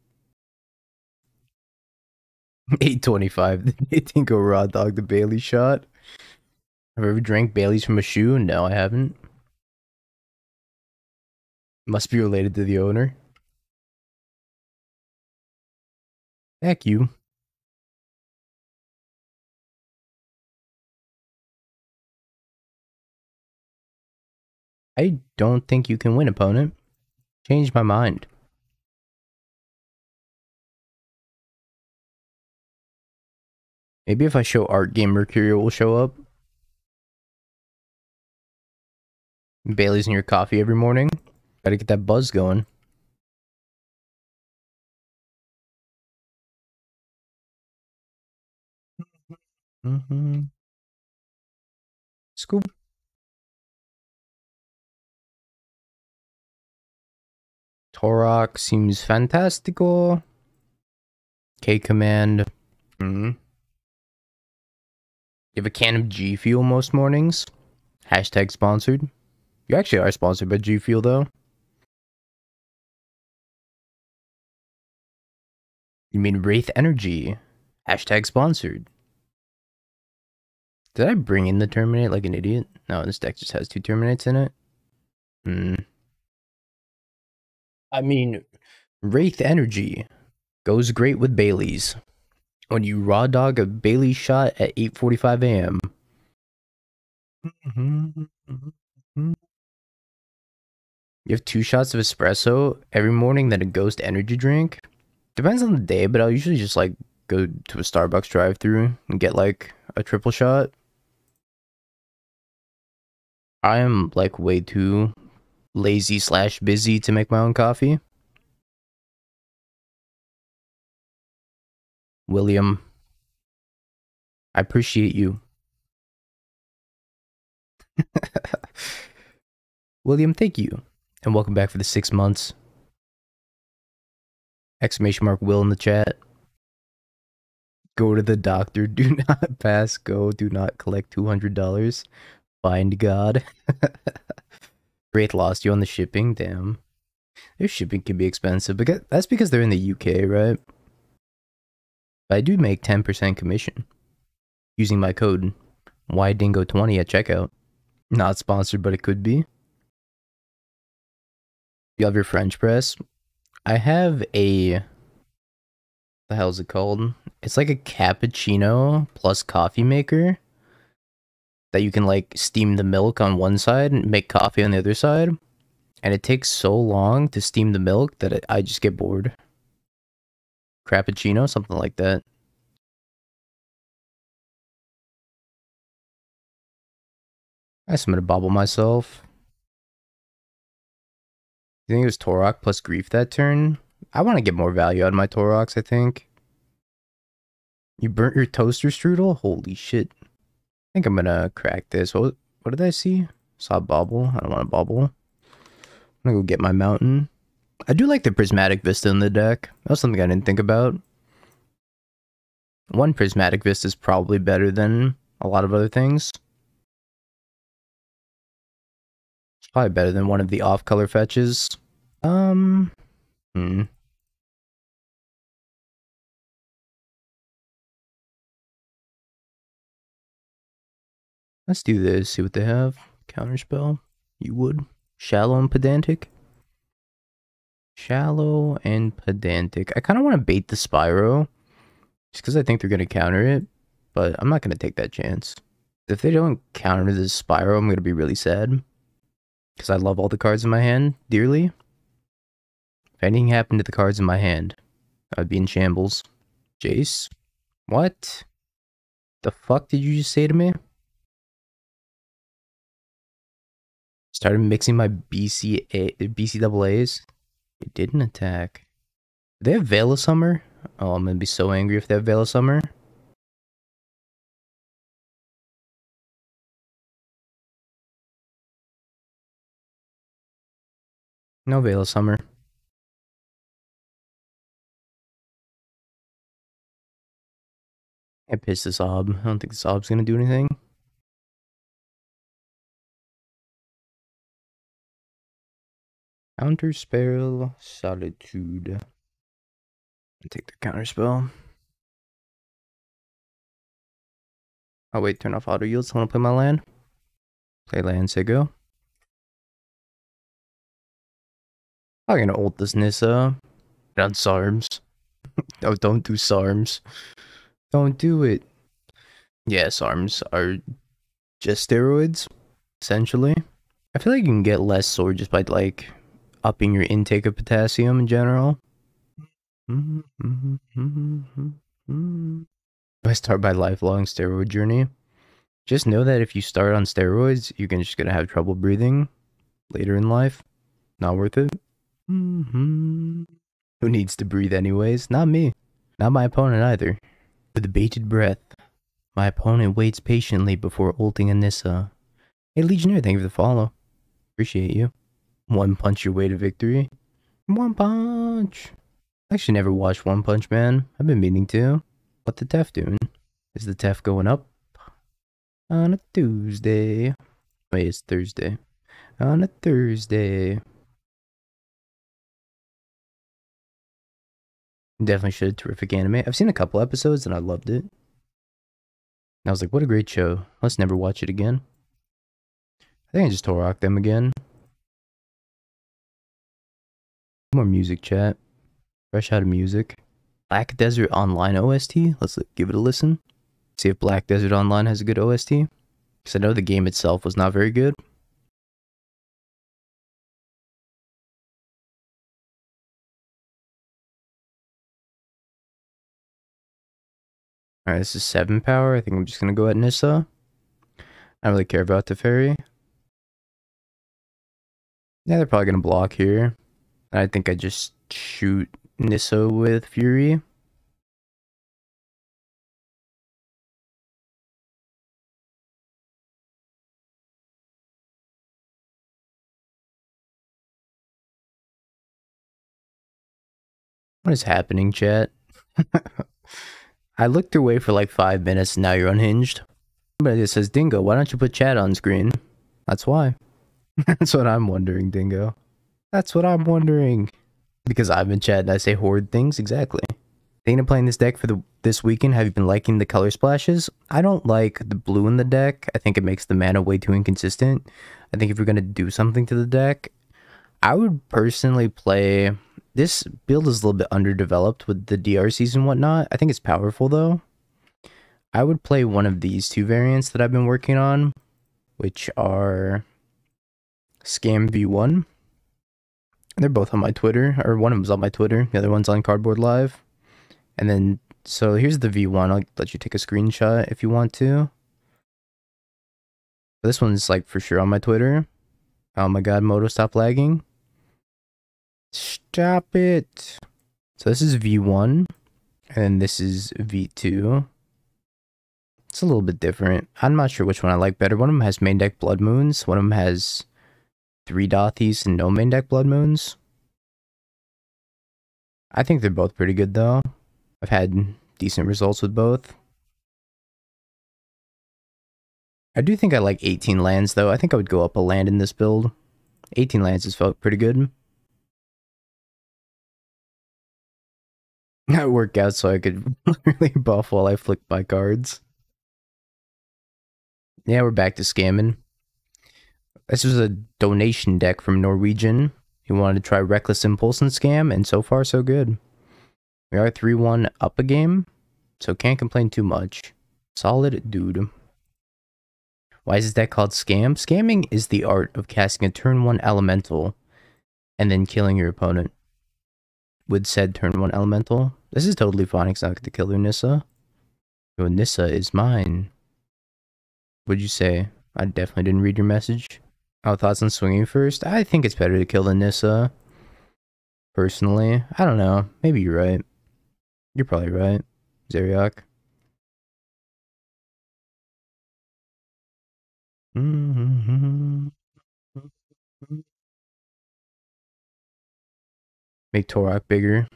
eight twenty-five. They think a raw dog the Bailey shot. Have I ever drank Baileys from a shoe? No, I haven't. Must be related to the owner. Thank you. I don't think you can win, opponent. Changed my mind. Maybe if I show Art Game Mercurial will show up. Bailey's in your coffee every morning. Gotta get that buzz going. Mm-hmm. Scoop. Torok seems fantastical. K command. Mm-hmm. You have a can of G Fuel most mornings. Hashtag sponsored. You actually are sponsored by G Fuel though. You mean Wraith Energy. Hashtag sponsored. Did I bring in the Terminate like an idiot? No, this deck just has two Terminates in it. Hmm. I mean, Wraith Energy goes great with Baileys. When you raw dog a Bailey shot at eight forty-five A M You have two shots of espresso every morning, then a ghost energy drink. Depends on the day, but I'll usually just like go to a Starbucks drive-thru and get like a triple shot. I am like way too lazy slash busy to make my own coffee. William, I appreciate you. William, thank you. And welcome back for the six months. Exclamation mark Will in the chat. Go to the doctor. Do not pass go. Do not collect two hundred dollars. Find God. Wraith lost you on the shipping. Damn. Their shipping can be expensive, but that's because they're in the U K, right? But I do make ten percent commission using my code Y Dingo twenty at checkout. Not sponsored, but it could be. You have your French press. I have a... What the hell is it called? It's like a cappuccino plus coffee maker that you can like steam the milk on one side and make coffee on the other side. And it takes so long to steam the milk that it, I just get bored. Crappuccino, something like that. I guess I'm gonna bobble myself. You think it was Torok plus Grief that turn? I want to get more value out of my Toroks, I think. You burnt your toaster strudel? Holy shit. I think I'm gonna crack this. What, what did I see? Saw bobble. I don't want to bobble. I'm gonna go get my mountain. I do like the prismatic vista in the deck. That was something I didn't think about. One prismatic vista is probably better than a lot of other things. It's probably better than one of the off-color fetches. Um, hmm. Let's do this, see what they have. Counterspell, you would. Shallow and pedantic. Shallow and pedantic. I kind of want to bait the Spyro. Just because I think they're going to counter it. But I'm not going to take that chance. If they don't counter this Spyro, I'm going to be really sad. Because I love all the cards in my hand, dearly. If anything happened to the cards in my hand, I would be in shambles. Jace? What? The fuck did you just say to me? Started mixing my B C A, B C A As. It didn't attack. Do they have Veil of Summer? Oh, I'm gonna be so angry if they have Veil of Summer. No Veil of Summer. I pissed this Ob. I don't think this Ob's gonna do anything. Counter spell solitude. I'll take the counter spell. Oh wait, turn off auto yields. I want to play my land. Play land, say go. I'm gonna ult this Nissa. Not Sarms. No, don't do Sarms. Don't do it. Yeah, Sarms are just steroids, essentially. I feel like you can get less sword just by like upping your intake of potassium in general. Mm-hmm, mm-hmm, mm-hmm, mm-hmm. I start my lifelong steroid journey. Just know that if you start on steroids, you're just gonna have trouble breathing later in life. Not worth it. Mm-hmm. Who needs to breathe anyways? Not me. Not my opponent either. With bated breath, my opponent waits patiently before ulting a Nissa. Hey Legionnaire, thank you for the follow. Appreciate you. One Punch your way to victory. One Punch. I actually never watched One Punch Man. I've been meaning to. What the Tef doing? Is the Tef going up? On a Tuesday. Wait, it's Thursday. On a Thursday. Definitely should. Terrific anime. I've seen a couple episodes and I loved it. And I was like, what a great show. Let's never watch it again. I think I just Torok them again. More music chat. Fresh out of music. Black Desert Online O S T. Let's give it a listen. See if Black Desert Online has a good O S T. Because I know the game itself was not very good. Alright, this is seven power. I think I'm just going to go at Nissa. I don't really care about Teferi. Yeah, they're probably going to block here. I think I just shoot Nissa with Fury. What is happening, chat? I looked away for like five minutes and now you're unhinged. Somebody just says, Dingo, why don't you put chat on screen? That's why. That's what I'm wondering, Dingo. That's what I'm wondering. Because I've been chatting, I say horrid things, exactly. Thinking of playing this deck for the this weekend, have you been liking the color splashes? I don't like the blue in the deck. I think it makes the mana way too inconsistent. I think if you're going to do something to the deck, I would personally play... This build is a little bit underdeveloped with the D R Cs and whatnot. I think it's powerful, though. I would play one of these two variants that I've been working on, which are Scam V one. They're both on my Twitter, or one of them's on my Twitter, the other one's on Cardboard Live. And then, so here's the V one, I'll let you take a screenshot if you want to. But this one's like for sure on my Twitter. Oh my god, Moto, stop lagging. Stop it! So this is V one, and this is V two. It's a little bit different. I'm not sure which one I like better. One of them has main deck Blood Moons. One of them has three Dothies and no main deck Blood Moons. I think they're both pretty good, though. I've had decent results with both. I do think I like eighteen lands, though. I think I would go up a land in this build. eighteen lands has felt pretty good. I work out so I could really buff while I flick my cards. Yeah, we're back to scamming. This was a donation deck from Norwegian. He wanted to try Reckless Impulse and Scam, and so far, so good. We are three one up a game, so can't complain too much. Solid dude. Why is this deck called Scam? Scamming is the art of casting a turn one elemental and then killing your opponent with said turn one elemental. This is totally fine, it's not going to kill your Nissa. Your Nissa is mine. What'd you say? I definitely didn't read your message. Our thoughts on swinging first? I think it's better to kill the Nissa. Personally, I don't know. Maybe you're right. You're probably right, Zeriok. Make Torok bigger.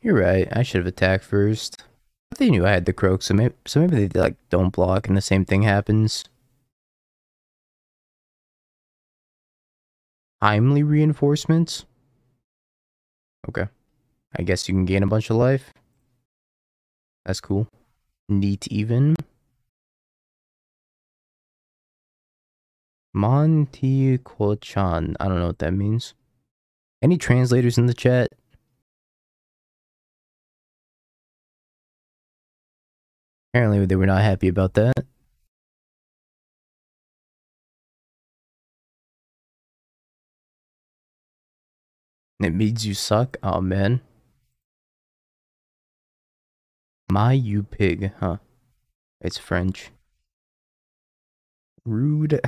You're right, I should have attacked first. But they knew I had the Kroxa, so maybe, so maybe they like don't block and the same thing happens. Timely reinforcements? Okay. I guess you can gain a bunch of life. That's cool. Neat even. Monty Kochan. I don't know what that means. Any translators in the chat? Apparently they were not happy about that. It means you suck? Oh man. My you pig, huh? It's French. Rude.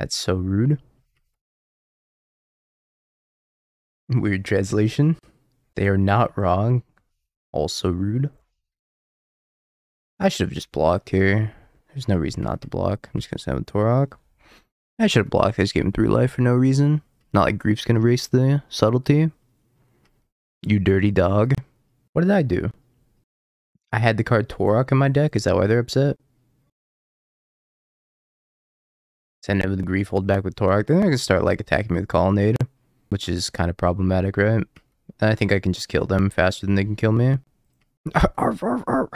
That's so rude. Weird translation. They are not wrong. Also rude. I should have just blocked here. There's no reason not to block. I'm just gonna send with Torok. I should have blocked. I just gave him three life for no reason. Not like Grief's gonna erase the subtlety. You dirty dog. What did I do? I had the card Torok in my deck. Is that why they're upset? Send it with Grief, hold back with Torok. Then I can start like attacking me with Colonnade, which is kind of problematic, right? And I think I can just kill them faster than they can kill me. Arf, arf, arf.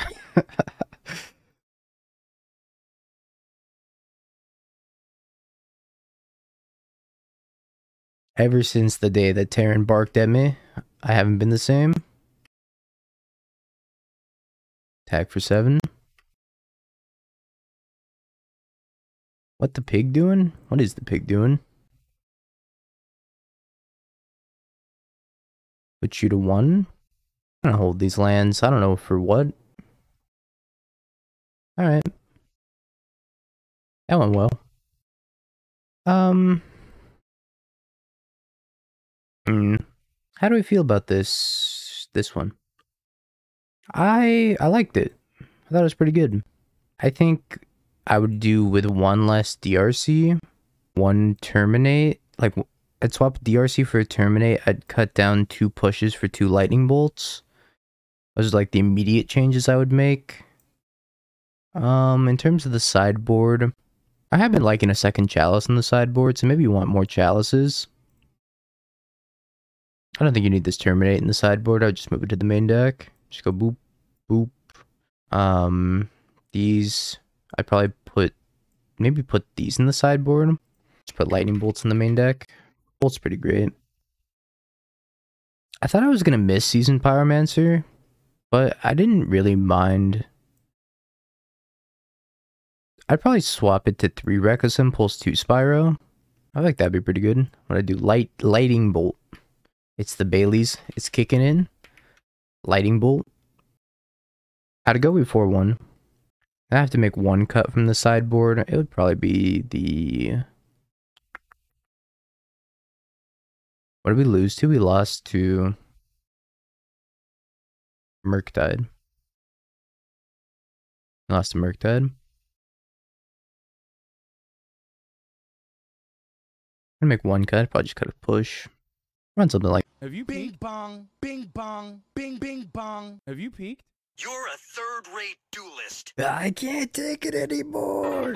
Ever since the day that Terran barked at me, I haven't been the same. Attack for seven. What the pig doing? What is the pig doing? Put you to one. I'm gonna hold these lands. I don't know for what. Alright. That went well. Um... Mm. How do we feel about this this one? I I liked it. I thought it was pretty good. I think I would do with one less D R C, one terminate. Like I'd swap D R C for a terminate. I'd cut down two pushes for two lightning bolts. Those are like the immediate changes I would make. Um, in terms of the sideboard, I have been liking a second chalice in the sideboard, so maybe you want more chalices. I don't think you need this terminate in the sideboard. I would just move it to the main deck. Just go boop, boop. Um, these, I'd probably put, maybe put these in the sideboard. Just put lightning bolts in the main deck. Bolt's pretty great. I thought I was going to miss Seasoned Pyromancer, but I didn't really mind. I'd probably swap it to three Reckless Impulse, two Spyro. I think that'd be pretty good. What I do, light, lightning bolt. It's the Bailey's. It's kicking in. Lightning Bolt. How'd it go before one? I have to make one cut from the sideboard. It would probably be the... What did we lose to? We lost to Murktide. We lost to Murktide. I'm gonna make one cut. Probably just cut a push. Run something like. Have you peeked? Bing bong, bing bong, bing bing bong. Have you peeked? You're a third-rate duelist. I can't take it anymore.